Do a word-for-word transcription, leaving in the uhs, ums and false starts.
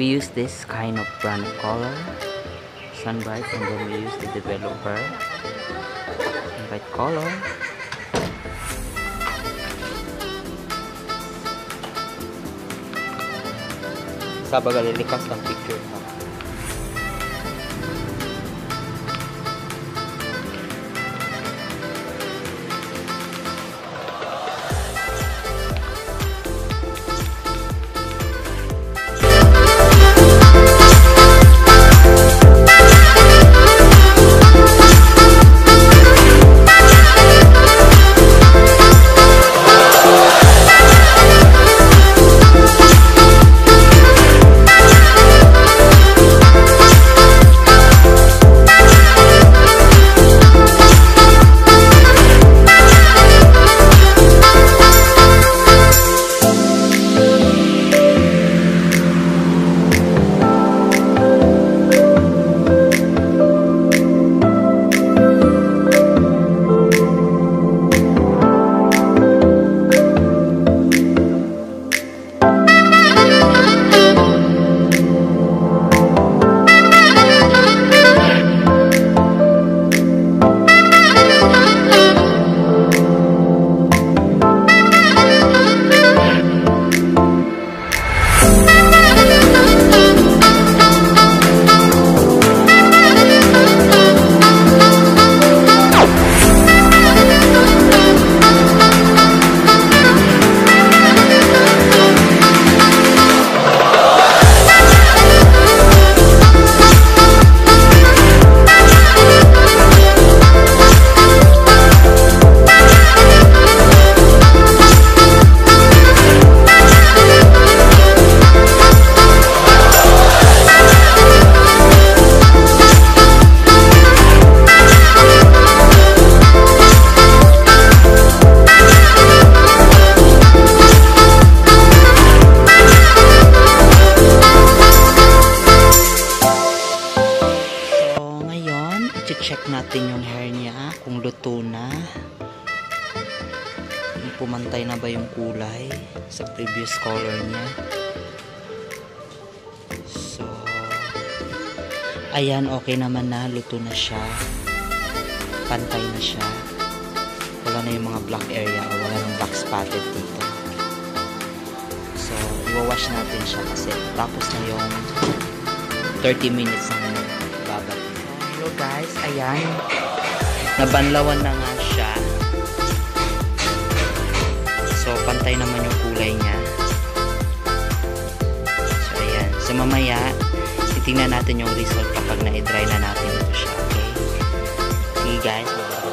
we use this kind of brand of color, Sunbright, and then we use the developer Sunbright color. Sabaga lilikas ng picture ha. Check natin yung hair niya kung luto na, pumantay na ba yung kulay sa previous color niya. So ayan, okay naman na, luto na siya, pantay na siya, wala na yung mga black area o wala ng black spotted dito. So iwawash natin siya kasi tapos na yung thirty minutes na babad. So guys, ayan, nabanlawan na nga siya, so pantay naman yung kulay niya. So ayan, so mamaya titignan natin yung result kapag na-dry na natin ito siya. Okay, okay guys, bye-bye.